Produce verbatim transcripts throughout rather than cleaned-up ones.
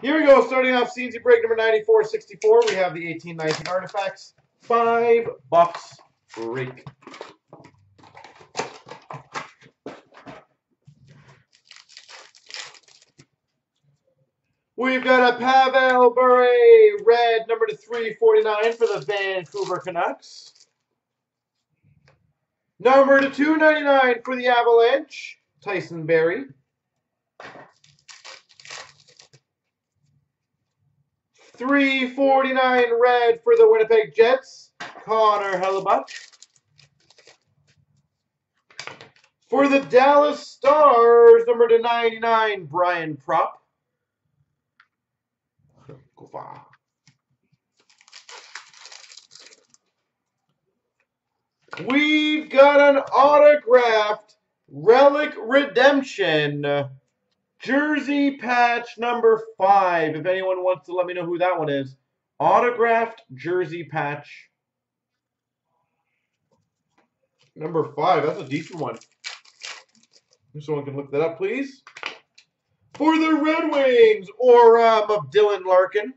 Here we go, starting off C N C break number ninety-four sixty-four. We have the eighteen nineteen Artifacts, five box break. We've got a Pavel Bure red, number to three forty-nine for the Vancouver Canucks. Number to two ninety-nine for the Avalanche, Tyson Berry. three forty-nine red for the Winnipeg Jets, Connor Hellebuyck. For the Dallas Stars, number to ninety-nine, Brian Propp. We've got an autographed Relic Redemption jersey patch number five. If anyone wants to let me know who that one is. Autographed jersey patch number five. That's a decent one. If someone can look that up, please. For the Red Wings, Aurum of Dylan Larkin.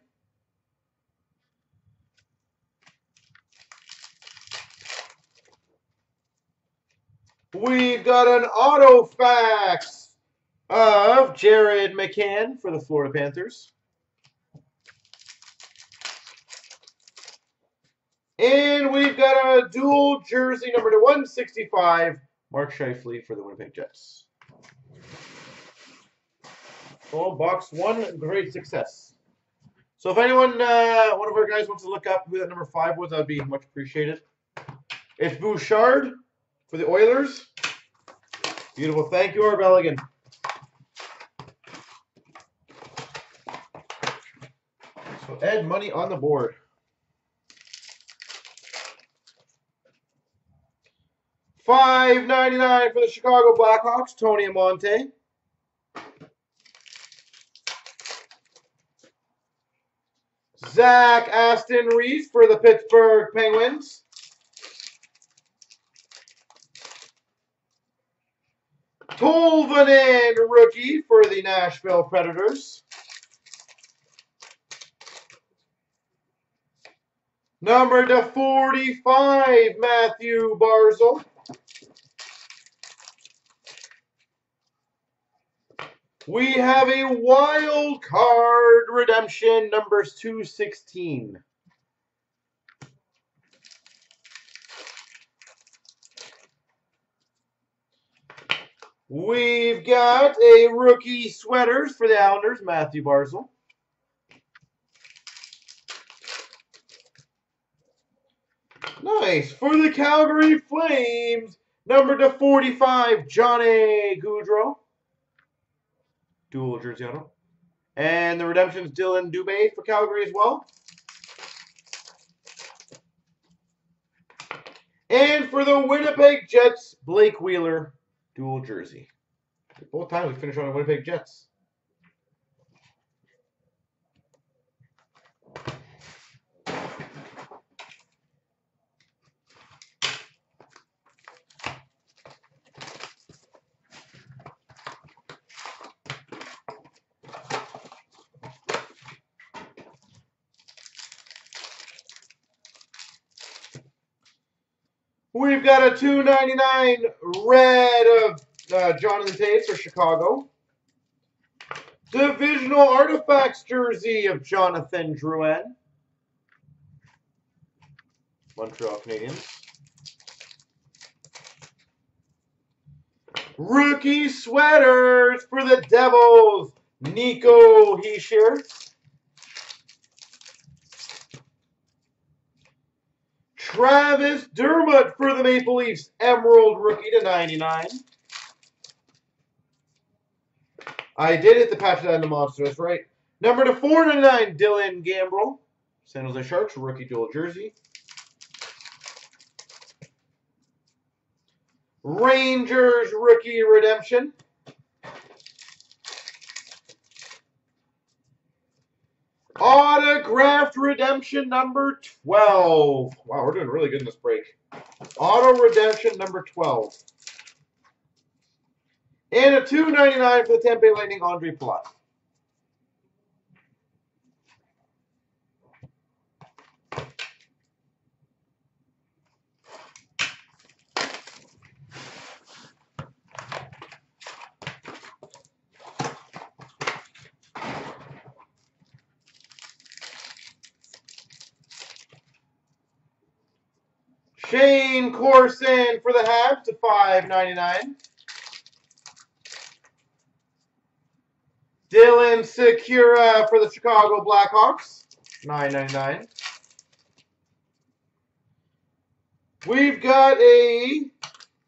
We've got an Artifacts of Jared McCann for the Florida Panthers. And we've got a dual jersey number to one sixty-five, Mark Scheifele for the Winnipeg Jets. Well, box one, great success. So if anyone, uh, one of our guys wants to look up who that number five was, that would be much appreciated. It's Bouchard for the Oilers. Beautiful. Thank you, Arbelligan. So add money on the board. five ninety-nine for the Chicago Blackhawks, Tony Amonte. Zach Aston Reese for the Pittsburgh Penguins. Colvin rookie for the Nashville Predators. Number to forty-five, Matthew Barzal. We have a wild card redemption, numbers two sixteen. We've got a rookie sweaters for the Islanders, Matthew Barzal. Nice. For the Calgary Flames, number to forty-five, Johnny Gaudreau. Dual jersey auto. And the redemption's Dylan Dubé for Calgary as well. And for the Winnipeg Jets, Blake Wheeler, dual jersey. Both times we finish on the Winnipeg Jets. We've got a two ninety-nine red of uh, Jonathan Toews for Chicago. Divisional Artifacts jersey of Jonathan Drouin, Montreal Canadiens. Rookie sweaters for the Devils, Nico Hischier. Travis Dermott for the Maple Leafs, Emerald rookie to ninety-nine. I did hit the patch of that in the monster, that's right. Number to four ninety-nine, Dylan Gambrill, San Jose Sharks, rookie dual jersey. Rangers rookie redemption. Autographed redemption number twelve. Wow, we're doing really good in this break. Auto redemption number twelve. And a two ninety-nine for the Tampa Bay Lightning, Andrei Plut. Shane Corson for the Habs to five ninety-nine. Dylan Sikura for the Chicago Blackhawks, nine ninety-nine. We've got a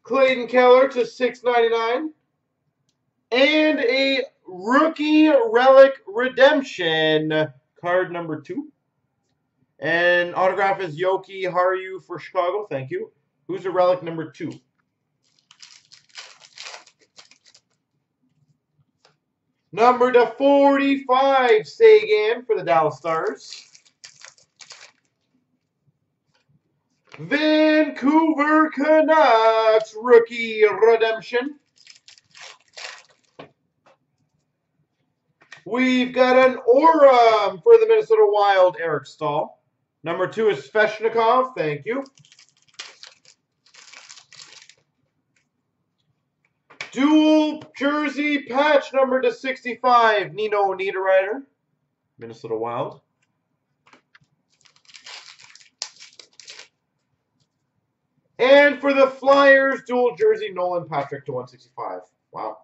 Clayton Keller to six ninety-nine. And a Rookie Relic Redemption, card number two. And autograph is Yoki Haru for Chicago. Thank you. Who's a relic number two? Number to forty-five, Seguin for the Dallas Stars. Vancouver Canucks Rookie Redemption. We've got an Aurum for the Minnesota Wild, Eric Staal. Number two is Sveshnikov. Thank you. Dual jersey patch number to sixty-five, Nino Niederreiter, Minnesota Wild. And for the Flyers, dual jersey, Nolan Patrick to one sixty-five. Wow.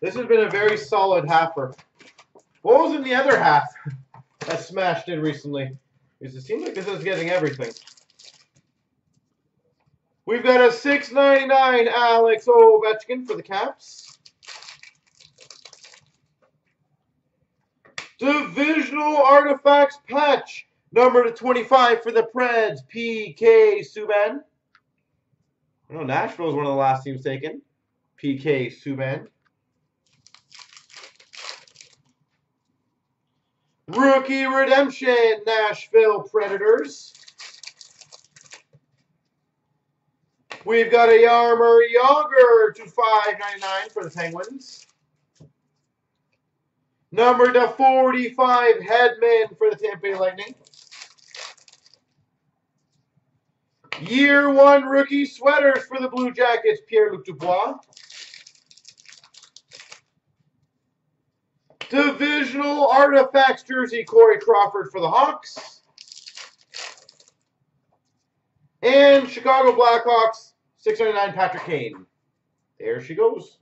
This has been a very solid halfer. What was in the other half that smashed in recently? Because it seems like this is getting everything. We've got a six ninety-nine Alex Ovechkin for the Caps. Divisional Artifacts patch number to twenty-five for the Preds, P K. Subban. I know Nashville is one of the last teams taken. P K. Subban. Rookie Redemption, Nashville Predators. We've got a Yarmer Yager to five ninety-nine for the Penguins. Number to forty-five, Hedman for the Tampa Bay Lightning. Year one rookie sweaters for the Blue Jackets, Pierre-Luc Dubois. Divisional Artifacts jersey, Corey Crawford for the Hawks. And Chicago Blackhawks, six ninety-nine Patrick Kane. There she goes.